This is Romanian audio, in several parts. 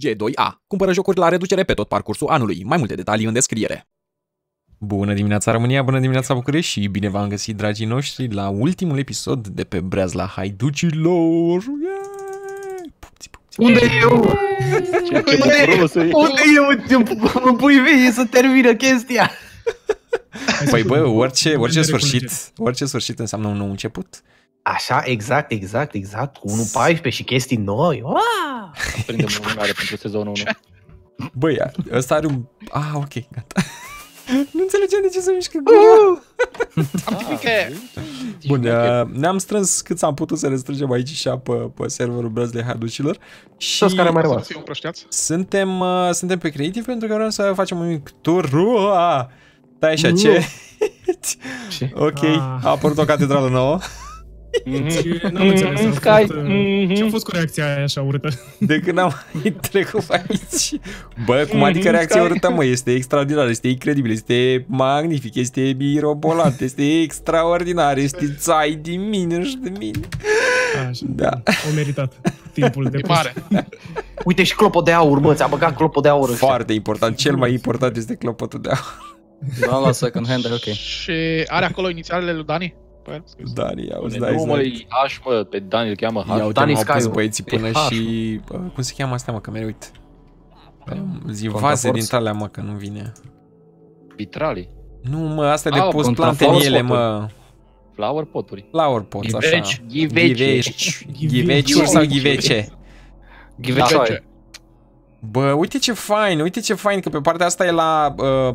G2A. Cumpără jocuri la reducere pe tot parcursul anului. Mai multe detalii în descriere. Bună dimineața România, bună dimineața București și bine v-am găsit, dragii noștri, la ultimul episod de pe Breasla Haiducilor. Unde e eu? Unde eu? Mă pui vezi să termină chestia. Păi bă, orice sfârșit înseamnă un nou început. Așa, exact, 1.14 și chestii noi. Prindem o lunare pentru sezonul 1. Băi, ăsta are un... Ah, ok, gata. Nu înțelegeam de ce să mișcă gura. Bun, ne-am strâns cât am putut să restrângem aici și pe serverul Breasla Haiducilor. Și toți care am mai rămas. Suntem pe creative pentru că vrem să facem un mic tur. Da, așa, ce? Ok, a apărut o catedrală nouă. N-am înțeles, ce-a fost cu reacția aia așa urâtă? De când am trecut aici. Bă, cum adică reacția urâtă, mă? Este extraordinară, este incredibil, este magnific, este mirobolant, este extraordinar, este țai din mine și de mine. Da. O meritat timpul de pare. Uite și clopot de aur, mă, ți-a băgat clopot de aur. Foarte important, cel mai important este clopotul de aur. Da, la second hand, ok. Și are acolo inițialele lui Dani? Dani, auzi, da, exact. Pe Dani îl cheamă H. Dani Sky, băieții, până și... Cum se cheamă astea, mă, că mereu uit. Vaze din alea, mă, că nu vine. Vitralii? Nu, mă, astea de pus plante în ele, mă. Flower pot-uri. Flower pots, așa. Ghiveciuri sau ghivece? Ghivece. Bă, uite ce fain, că pe partea asta e la...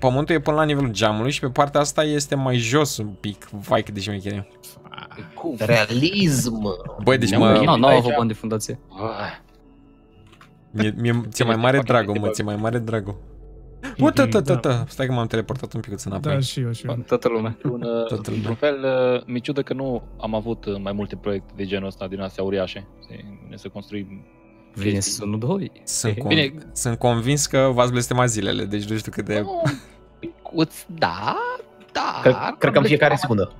pământul e până la nivelul geamului și pe partea asta este mai jos un pic. Vai cât de șmechere. Realism! Băi, deci mă... Nu au bani de fundație. Ți-e mai mare dragul, mă, ți-e mai mare dragul. Bă, tătătătă, stai că m-am teleportat un pic înapoi. Da, și eu, Toată lumea. Într-un fel, mi-e ciudă că nu am avut mai multe proiecte de genul ăsta din astea uriașe. Să construim... Vine sezonul 2. Sunt convins că v-ați blestemat zilele, deci nu știu cât de... Da. Cred că în fiecare secundă.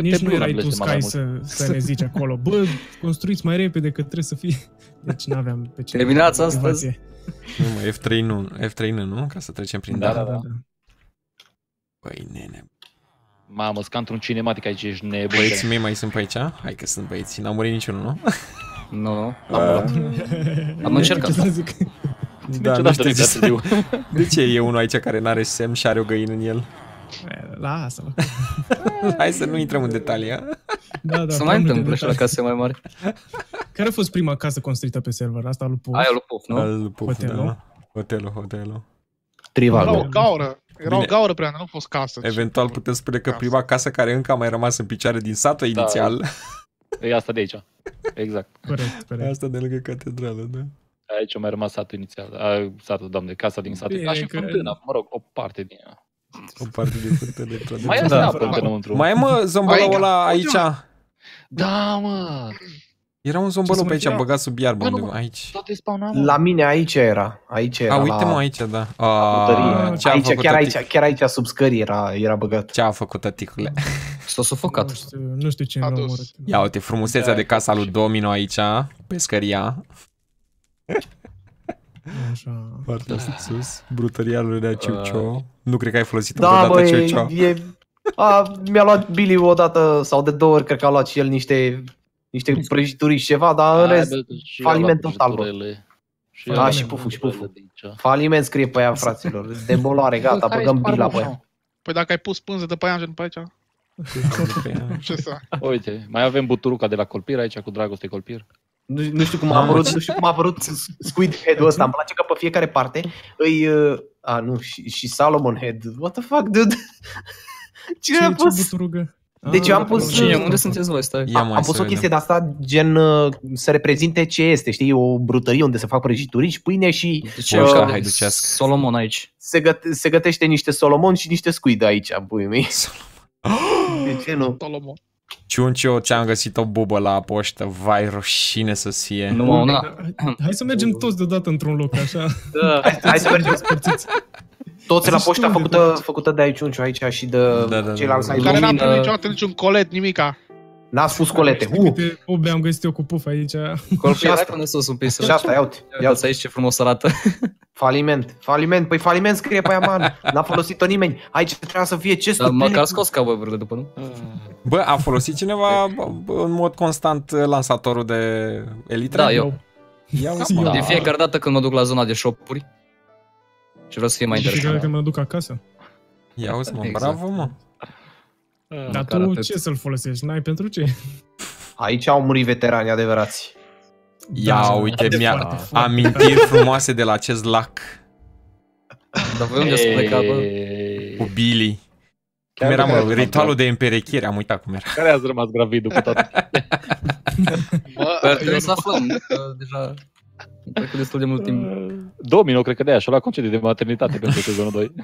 Nici nu erai tu, Sky, să ne zici acolo. Bă, construiți mai repede că trebuie să fie... Deci n-aveam pe ce... Terminați astăzi. F3 nu? Ca să trecem prin... Da. Băi, nene... Mamă, ca într-un cinematic aici, ești nebun. Băieții mei mai sunt pe aici? Hai că sunt băieții, n-am murit niciunul, nu? Nu, am încercat. Da, nu știu ce să zic. De ce e unul aici care n-are semn și are o găină în el? Lasă-mă. Hai să nu intrăm în detalii. Să mai întâmplă și la case mai mari. Care a fost prima casă construită pe server? Asta lui Puf. Aia lui Puf, nu? Hotelul. Trival. Era o gaură prea, nu a fost casă. Eventual putem spune că prima casă care încă a mai rămas în picioare din satul inițial... E asta de aici. Exact. Corect. Asta de lângă catedrală, da? Aici mai rămas satul inițial. Satul, doamne, casa din sat. Ca și fântâna, mă rog, o parte din ea. O parte din fântână. Mai este apă înăuntru. Mai e, mă, zombolul ăla aici. Da, mă. Era un zombolul pe aici, am băgat sub iarbă undeva aici. La mine aici era. A, uite, mă, aici, da. Chiar aici, sub scări, era băgat. Ce a făcut tăticule? S-a sufocat. Nu știu ce am omorât. Ia uite, frumusețea de casa lui Domino aici, pe scăria. Așa. Partea sus, brutăria lui Nea Ciucio. Nu cred că ai folosit vreodată Ciucio. Mi-a luat Billy odată sau de două ori, cred că a luat și el niște prăjituri și ceva, dar în rest, faliment total. Da, și puful. Faliment scrie pe aia, fraților. Demolare, gata, băgăm Bila pe aia. Păi dacă ai pus pânză de pe aia, gen pe aici? Uite, mai avem buturuca de la Colpir aici cu Dragoste Colpir. Nu știu cum a apărut, Squid Head-ul ăsta. Îmi place că pe fiecare parte îi... și Solomon Head. What the fuck, dude? Cine a pus? Deci eu am pus... Unde sunteți voi? Am pus o chestie de asta, gen să reprezinte ce este, știi? O brutărie unde se fac prăjituri și pâine și... Solomon aici. Se gătește niște Solomon și niște squid aici, puii mei. De ce nu? Ciuncio, ți-am găsit o bubă la poștă. Vai, rușine să fie. Hai să mergem toți deodată într-un loc, așa. Hai să mergem spărțiți. Toți la poșta făcută de aici, Ciuncio, aici și de ceilalți. Care n-a primit niciodată niciun colet, nimica. N-ați spus colete. Ube am găsit eu cu puf aici. Colpir, hai până sus un pic. Și asta, ia-ți aici ce frumos arată. Faliment, faliment. Păi faliment scrie pe aia, man. N-a folosit-o nimeni. Aici trebuia să fie ce stupine. Dar măcar scos cowboy-urile după, nu? Bă, a folosit cineva în mod constant lansatorul de elitra? Da, eu. De fiecare dată când mă duc la zona de shop-uri și vreau să fie mai interesant. Și când mă duc acasă. Ia uite, mă, bravo, mă. Dar tu ce să-l folosești? N-ai pentru ce? Aici au murit veterani adevărați. Ia uite, mi-a amintiri frumoase de la acest lac. Dar voi unde să pleca, bă? Cu Billy. Cum era, mă, ritualul de împerechiere, am uitat cum era. Care ați rămas gravid după toate? Trebuie să aflăm, deja... Cred că destul de mult timp. Domino, cred că de-aia și-a luat concediu de maternitate pentru sezonul 2.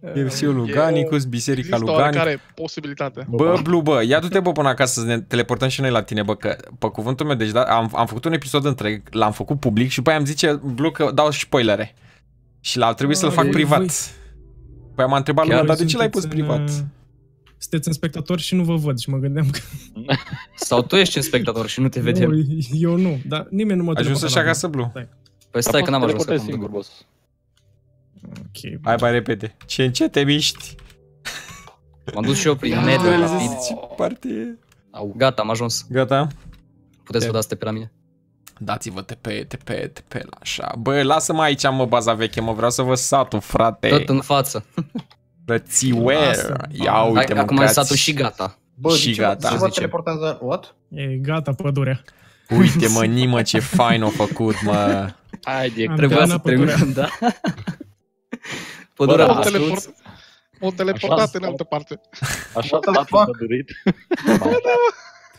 Versiul lui Ganicus, biserica lui Ganicus. Care posibilitate. Bă, Blu, bă, ia du-te, bă, până acasă să ne teleportăm și noi la tine, bă, că, pe cuvântul meu, deci da, am făcut un episod întreg, l-am făcut public și pe aia îmi zice, Blu, că dau spoilere. Și l-a trebuit să-l fac privat. Păi m-a întrebat lumea, dar de ce l-ai pus privat? Sunteți în spectator și nu vă văd și mă gândeam că... Sau tu ești în spectator și nu te vedem. Eu nu, dar nimeni nu mă teleportă. Ajuns așa acasă, Blu. Păi stai că n-am ajuns că am. Okay, hai mai repede. Ce încet te miști. M-am dus și eu prin mediu rapid. Parte... Gata, am ajuns. Gata. Puteți să vă dați TP la mine. Dați-vă TP la așa. Bă, lasă-mă aici, mă, baza veche, mă, vreau să vă satul, frate. Tot în față. Rățiuer. Ia uite, mă, acum ai satul și gata. Bă, și gata. Vă teleportează, what? E gata pădurea. Uite, mă, nimă, ce fain o făcut, mă. Haide, trebuia să trebuim, da? Pădurea a ajuns. M-au teleportat în altă parte. Așa te-a durit.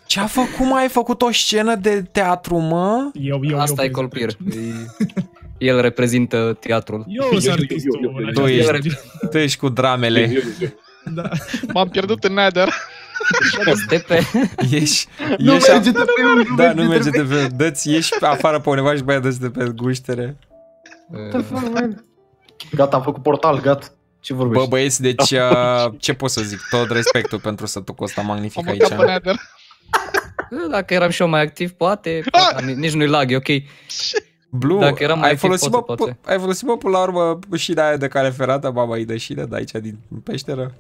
Ce-a făcut, mă? Ai făcut o scenă de teatru, mă? Asta e Colpir. El reprezintă teatrul. Tu ești cu dramele. M-am pierdut în nether. Nu merge de pe... Dă-ți, ieși afară pe undeva și băia dă-ți de pe guștere. Gata, am făcut portal, gata. Ce vorbești? Bă, băieți, deci ce pot să zic? Tot respectul pentru sătucul ăsta magnific aici. Dacă eram și eu mai activ, poate. Nici nu-i lag, e ok. Blu, ai folosit, bă, până la urmă, ușina aia de care ferată, mama, îi dă șină de aici, din peșteră.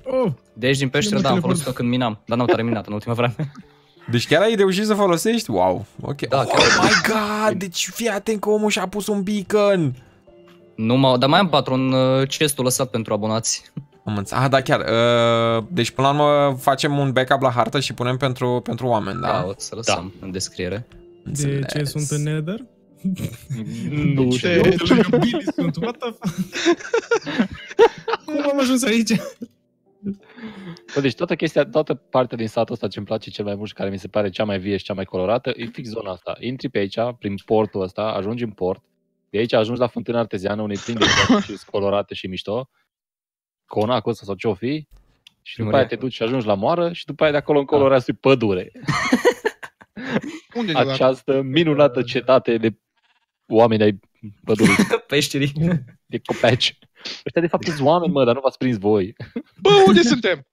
Deci din peșteră, da, am folosit-o când minam, dar n-am tare minat în ultima vreme. Deci chiar ai reușit să folosești? Wow, ok. Oh my god, deci fii atent că omul și-a pus un beacon. Nu, dar mai am patron chest-ul lăsat pentru abonați. Am înțeles. Ah, da, chiar. Deci până la urmă facem un backup la hartă și punem pentru oameni, da? Da, o să lăsăm în descriere. De ce sunt în nether? Nu, de Billy sunt, what the fuck? Cum am ajuns aici? Bă, deci toată chestia, toată partea din satul ăsta ce îmi place cel mai mult și care mi se pare cea mai vie și cea mai colorată, e fix zona asta. Intri pe aici, prin portul ăsta, ajungi în port, de aici ajungi la fântâna arteziană, unei plin de și colorate și mișto, conacul ăsta sau ce-o fi, și după aia te duci și ajungi la moară și după aia de acolo încolo rastui pădure. Unde această minunată cetate de oameni ai pădurii. Peșterii. De copaci. Ăștia de fapt sunt oameni, mă, dar nu v-ați prins voi. Bă, unde suntem?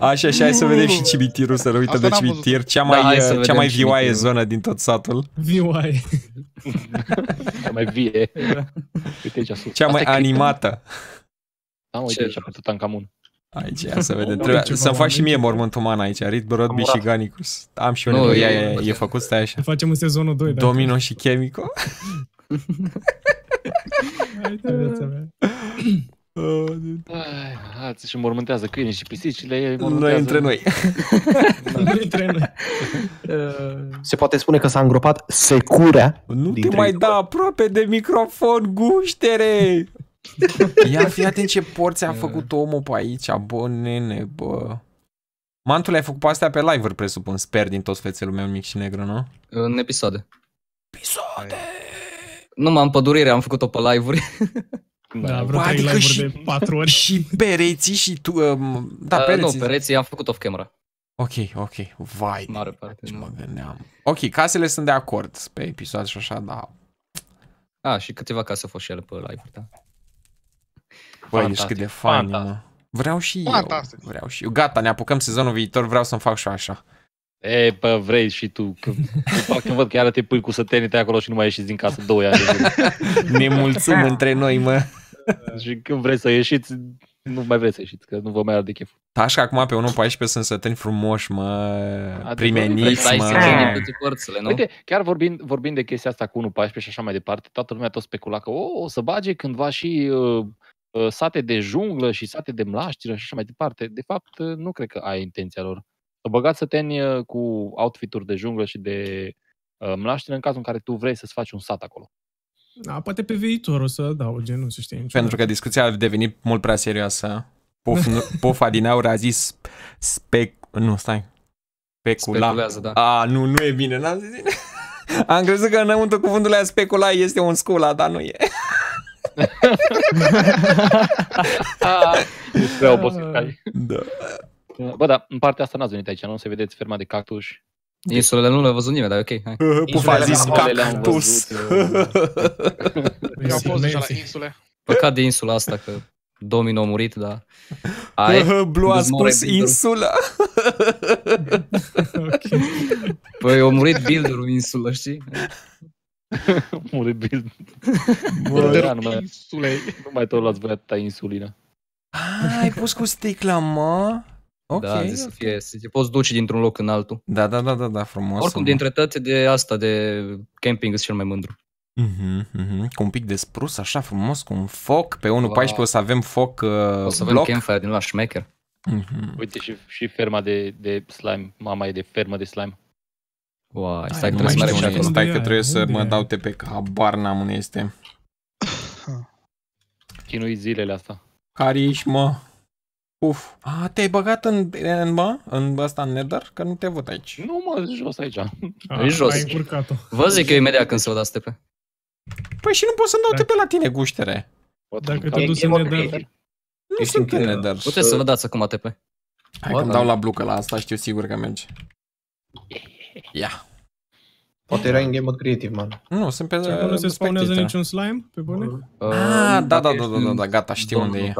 Așa, și hai să vedem și cimitirul, să ne uităm de cimitir. Cea mai vioaie zonă din tot satul. Vioaie. Cea mai vie. Cea mai animată. Am uite aici, pentru Tankamun. Aici, ia să vedem. Să-mi fac și mie mormânt uman aici. Rit Brodby și Ganicus. Am și eu nevoie. E făcut, stai așa. Facem în sezonul 2. Domino și Chemico. Haide, viața mea. Ați și mormântează câinii și pisicile. Noi între noi. Se poate spune că s-a îngropat securea. Nu te mai da aproape de microfon, guștere. Ia fii atent ce porți a făcut omul pe aici, bă, nene, bă. Mantul, ai făcut pe astea pe live-uri, presupun, sper, din toți fețelul meu mic și negru, nu? În episoade. Episoade! Numai în pădurire am făcut-o pe live-uri. Da, vreo 3 live-uri de 4 ori. Și pereții și tu... Da, pereții. Nu, pereții am făcut off-camera. Ok, ok, vai. Mare parte, nu. Mă gândeam. Ok, casele sunt de acord pe episoade și așa, da. A, și câteva case au fost și ele pe live-uri, da. Băi, ești cât de fain, mă. Vreau și fantastic. Eu. Vreau și eu. Gata, ne apucăm sezonul viitor, vreau să-mi fac și așa. E, bă, vrei și tu. Parcă văd că iară te pui cu sătenite acolo și nu mai ieșiți din casă 2 ani. Ne mulțim între noi, mă. Și când vreți să ieșiți, nu mai vreți să ieșiți, că nu vă mai arde chef. Tașca acum pe 1.14 sunt săteni frumoși, mă, primeniți, mă. Uite, chiar vorbind de chestia asta cu 1.14 și așa mai departe, toată lumea tot specula că o să bage cândva și sate de junglă și sate de mlaștiră și așa mai departe. De fapt, nu cred că ai intenția lor. Să băgați săteni cu outfit-uri de junglă și de mlaștiră în cazul în care tu vrei să-ți faci un sat acolo. Da, poate pe viitor o să dau genul, să știi. Niciodată. Pentru că discuția a devenit mult prea serioasă. Pofa din aur a zis speculează, da. A, nu e bine, n-am zis bine. Am crezut că înăuntru cuvântul aia specula este un scula, dar nu e. Da. Bă, dar în partea asta n-ați venit aici, nu se vedeți ferma de cactus. Insulele nu le-a văzut nimeni, dar ok, hai. Pufa a zis cactus. Eu am fost deja la insule. Păcat de insula asta, că Domino a murit, dar... Blu a spus insula. Păi a murit builderul insula, știi? A murit builderul insulei. Nu mai tot l-ați văzut ta insulina. Ai pus cu sticla, mă? Okay, da, să fie, să te poți duce dintr-un loc în altul. Da, frumos. Oricum, dintre toate de asta, de camping, sunt cel mai mândru. Cu un pic de sprus, așa frumos, cu un foc. Pe 1.14 o să avem foc bloc. O să avem campfire din la șmecher. Uite și ferma de slime. Mama e de fermă de slime. Uai, stai că trebuie să mă dau pe că habar n-am unde este. Chinui zilele astea. Care-și, mă? Uf, te-ai băgat în ăsta, în nether, că nu te văd aici. Nu, mă, jos aici. E jos. Vă zic eu imediat când se o dați TP. Păi și nu pot să-mi dau TP la tine, guștere. Dacă te duci în nether. Nu sunt în nether. Puteți să vă dați acum TP. Hai că-mi dau la blucă la asta, știu sigur că merge. Ia. Poate era în game mode creative, man. Nu, sunt pe... Nu se spawnează niciun slime, pe bune? Da, gata, știu unde e.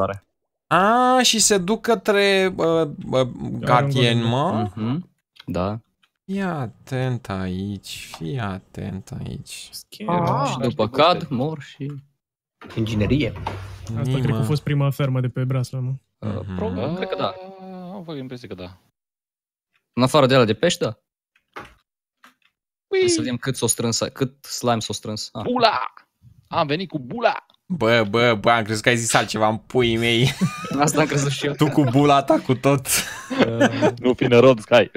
A, și se duc către Gatien, mă? Da. Fii atent aici, Și după cad, mor și... Inginerie. Asta cred că a fost prima fermă de pe Breasla, mă. Probabil, cred că da. Am făcut impresie că da. În afară de ala de pești, da. Să vedem cât s-o strâns, cât slime s-o strâns. Bula! Am venit cu bula! Bă, am crezut că ai zis altceva, în puii mei. Asta am crezut și eu. Tu cu bula ta, cu tot. Nu fi nerod, Sky.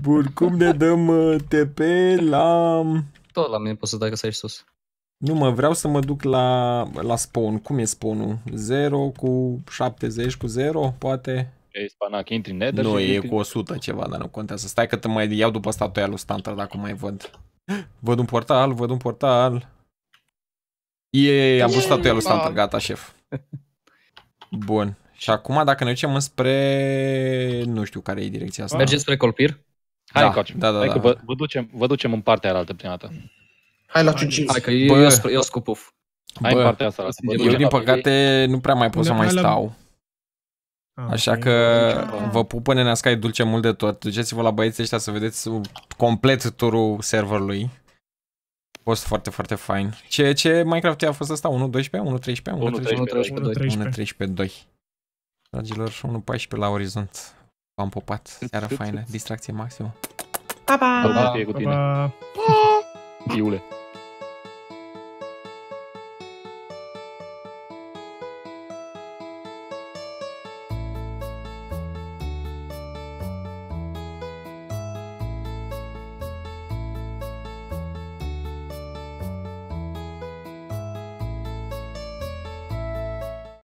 Bun, cum ne dăm TP la... Tot la mine poți să dai că să ești sus. Nu, mă, vreau să mă duc la spawn. Cum e spawn-ul? 0 cu 70 cu 0, poate? E spanac, intri în nether. Nu, e cu 100 ceva, dar nu contează. Stai că te mai iau după statuia lui Stantra, dacă mai văd. Văd un portal. Ei, am văzut statuia lui Stantra, gata, șef. Bun. Și acum dacă ne ducem înspre... Nu știu care e direcția asta. Mergeți spre Colpir? Hai, vă ducem în partea aia altă prima dată. Hai la 5-5. Hai că eu scupuf. Hai în partea asta. Eu din păcate nu prea mai pot să mai stau. Așa că vă pup până neasca, e dulce mult de tot. Duceți-vă la băieții ăștia să vedeți complet turul serverului. A fost foarte, foarte fain. Ce Minecraft a fost ăsta? 1.12? 1.13? 1.13.2. Dragilor, 1.14 la orizont. V-am popat. Seara faină. Distracție maximă. Pa, pa! Iule.